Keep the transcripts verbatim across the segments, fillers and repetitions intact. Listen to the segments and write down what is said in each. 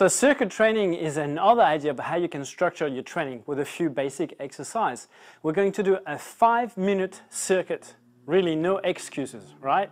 So circuit training is another idea of how you can structure your training with a few basic exercises. We're going to do a five minute circuit, really no excuses, right?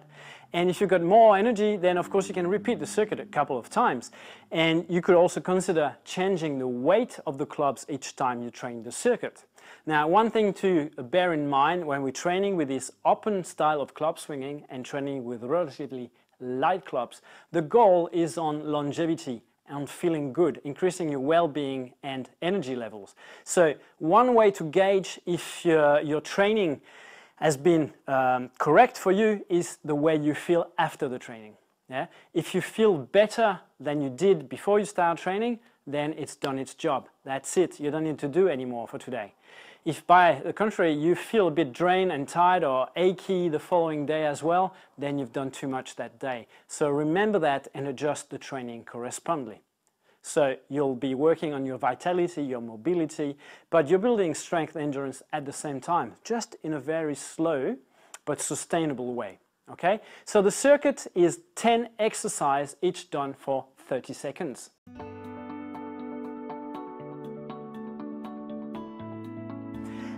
And if you've got more energy, then of course you can repeat the circuit a couple of times. And you could also consider changing the weight of the clubs each time you train the circuit. Now, one thing to bear in mind when we're training with this open style of club swinging and training with relatively light clubs, the goal is on longevity, on feeling good, increasing your well-being and energy levels. So one way to gauge if your, your training has been um, correct for you is the way you feel after the training. Yeah? If you feel better than you did before you start training, then it's done its job. That's it. You don't need to do any more for today. If by the contrary you feel a bit drained and tired or achy the following day as well, then you've done too much that day. So remember that and adjust the training correspondingly. So you'll be working on your vitality, your mobility, but you're building strength and endurance at the same time, just in a very slow but sustainable way. Okay? So the circuit is ten exercises, each done for thirty seconds.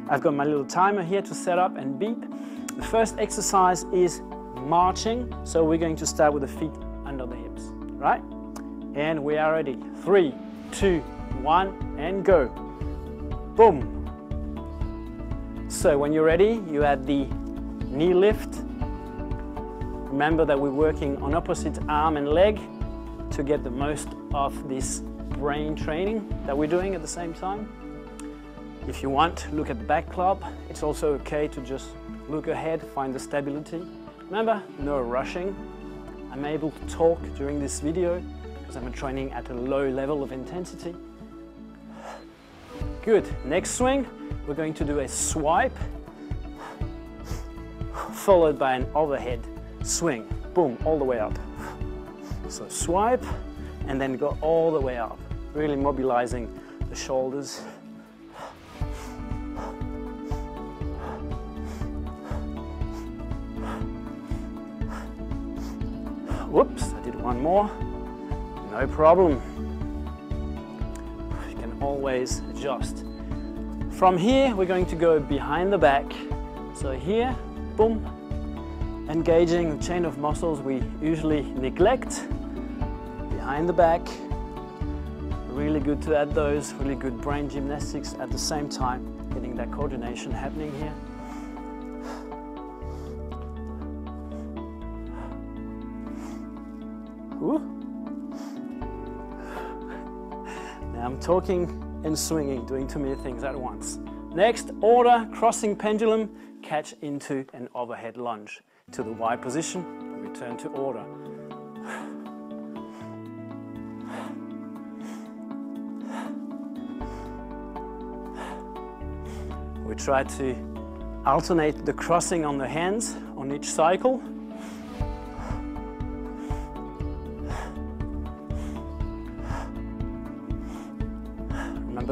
I've got my little timer here to set up and beep. The first exercise is marching. So we're going to start with the feet under the hips, right? And we are ready. Three, two, one, and go. Boom. So when you're ready, you add the knee lift. Remember that we're working on opposite arm and leg to get the most of this brain training that we're doing at the same time. If you want, look at the back club. It's also okay to just look ahead, find the stability. Remember, no rushing. I'm able to talk during this video because I'm training at a low level of intensity. Good. Next swing, we're going to do a swipe followed by an overhead swing. Boom, all the way up. So swipe and then go all the way up, really mobilizing the shoulders. Whoops, I did one more, no problem. You can always adjust. From here, we're going to go behind the back. So here, boom, engaging the chain of muscles we usually neglect. Behind the back, really good to add those, really good brain gymnastics at the same time, getting that coordination happening here. Now I'm talking and swinging, doing too many things at once. Next order, crossing pendulum, catch into an overhead lunge to the Y position and return to order. We try to alternate the crossing on the hands on each cycle.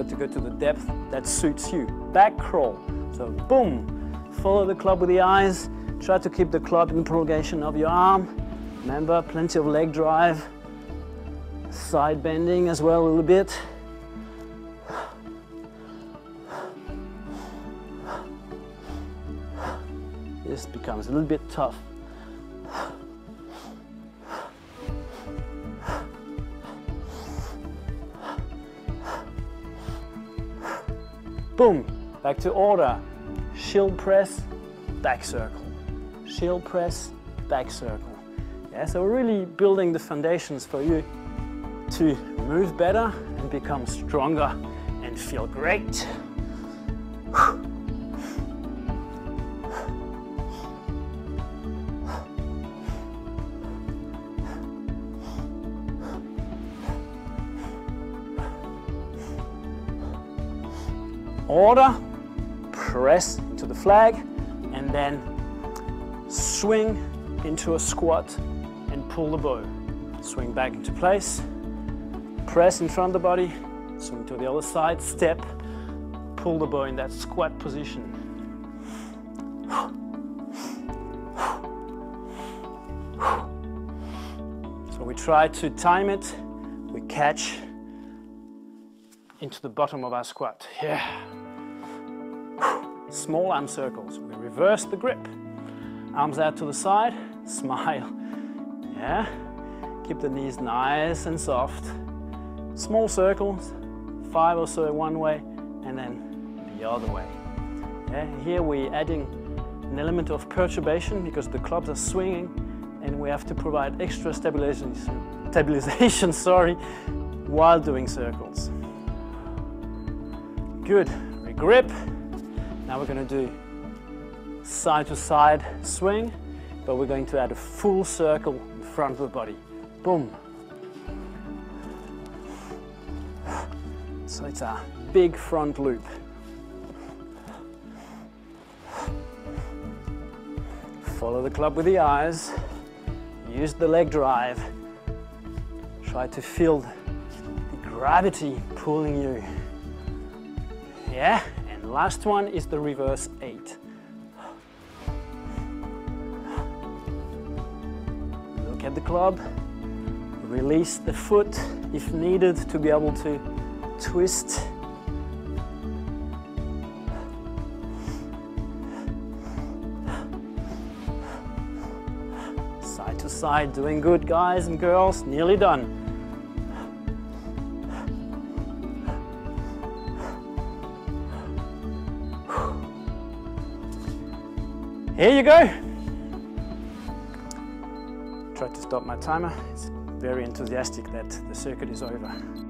To go to the depth that suits you. Back crawl. So boom, follow the club with the eyes. Try to keep the club in prolongation of your arm. Remember, plenty of leg drive. Side bending as well a little bit. This becomes a little bit tough. Boom, back to order. Shield press, back circle. Shield press, back circle. Yeah, so really building the foundations for you to move better and become stronger and feel great. Order, press into the flag, and then swing into a squat and pull the bow. Swing back into place, press in front of the body, swing to the other side, step, pull the bow in that squat position. So we try to time it, we catch into the bottom of our squat. Yeah. Small arm circles. We reverse the grip. Arms out to the side. Smile. Yeah. Keep the knees nice and soft. Small circles. Five or so one way and then the other way. Yeah. Here we're adding an element of perturbation because the clubs are swinging and we have to provide extra stabilization, stabilization sorry, while doing circles. Good. Regrip. Now we're going to do side to side swing, but we're going to add a full circle in front of the body. Boom. So it's a big front loop. Follow the club with the eyes. Use the leg drive. Try to feel the gravity pulling you. Yeah. Last one is the reverse eight. Look at the club, release the foot if needed to be able to twist. Side to side, doing good guys and girls, nearly done. Here you go. Try to stop my timer. It's very enthusiastic that the circuit is over.